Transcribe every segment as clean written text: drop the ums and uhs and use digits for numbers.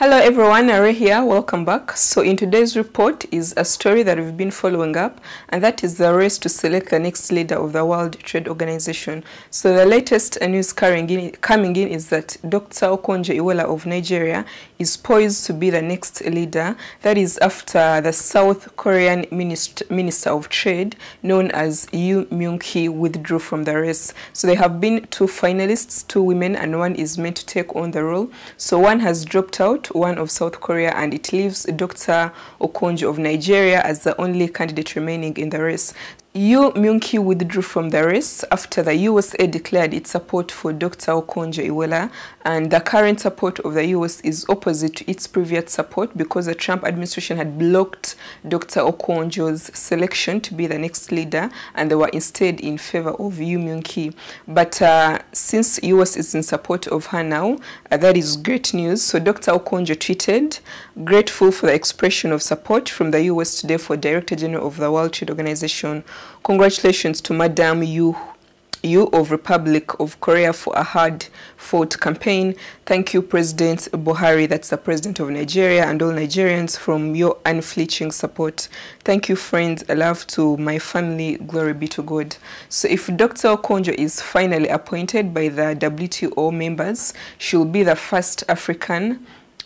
Hello everyone, Rae here, welcome back. So in today's report is a story that we've been following up, and that is the race to select the next leader of the World Trade Organization. So the latest news coming in is that Dr. Okonjo-Iweala of Nigeria is poised to be the next leader. That is after the South Korean Minister of Trade, known as Yoo Myung-hee, withdrew from the race. So there have been two finalists, two women, and one is meant to take on the role. So one has dropped out, one of South Korea, and it leaves Dr. Okonjo of Nigeria as the only candidate remaining in the race. Yoo Myung-hee withdrew from the race after the USA declared its support for Dr. Okonjo-Iweala, and the current support of the US is opposite to its previous support because the Trump administration had blocked Dr. Okonjo's selection to be the next leader, and they were instead in favor of Yoo Myung-hee. But since US is in support of her now, that is great news. So Dr. Okonjo tweeted, "Grateful for the expression of support from the US today for Director General of the World Trade Organization. Congratulations to Madam Yoo of Republic of Korea for a hard-fought campaign. Thank you, President Buhari," that's the President of Nigeria, "and all Nigerians from your unflinching support. Thank you, friends. I love to my family. Glory be to God." So if Dr. Okonjo is finally appointed by the WTO members, she'll be the first African,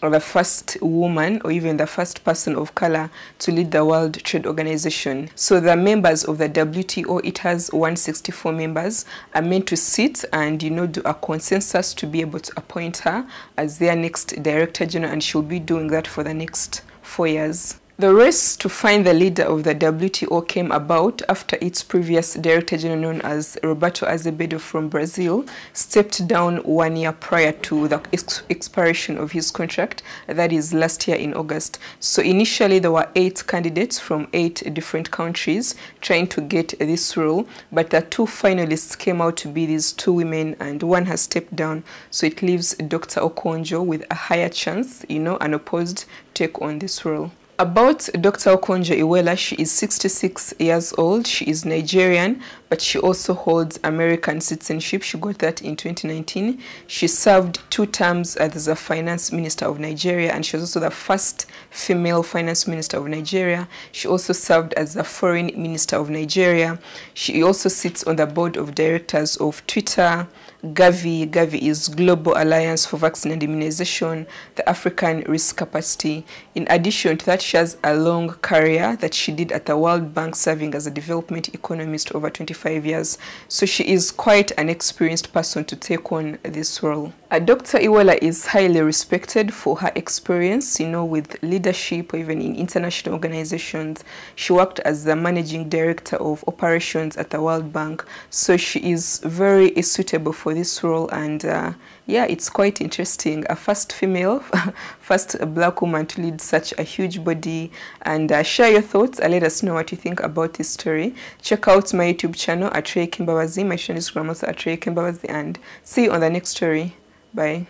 or the first woman, or even the first person of color to lead the World Trade Organization. So the members of the WTO, it has 164 members, are meant to sit and, you know, do a consensus to be able to appoint her as their next Director General, and she'll be doing that for the next 4 years. The race to find the leader of the WTO came about after its previous Director General, known as Roberto Azevedo from Brazil, stepped down 1 year prior to the expiration of his contract, that is last year in August. So initially there were 8 candidates from 8 different countries trying to get this role, but the two finalists came out to be these two women, and one has stepped down. So it leaves Dr. Okonjo with a higher chance, you know, unopposed, take on this role. About Dr. Okonjo-Iweala, she is 66 years old, she is Nigerian, but she also holds American citizenship. She got that in 2019. She served 2 terms as the Finance Minister of Nigeria, and she was also the first female Finance Minister of Nigeria. She also served as the Foreign Minister of Nigeria. She also sits on the board of directors of Twitter, Gavi. Gavi is Global Alliance for Vaccine and Immunization, the African Risk Capacity. In addition to that, she has a long career that she did at the World Bank, serving as a development economist over 25 years. So she is quite an experienced person to take on this role. Dr. Iweala is highly respected for her experience, you know, with leadership, or even in international organizations. She worked as the managing director of operations at the World Bank. So she is very suitable for this role, and yeah, it's quite interesting. A first female, first black woman to lead such a huge body. And share your thoughts and let us know what you think about this story. Check out my YouTube channel at Rae Kembabazi, my channel is also at Rae Kembabazi, and see you on the next story. Bye.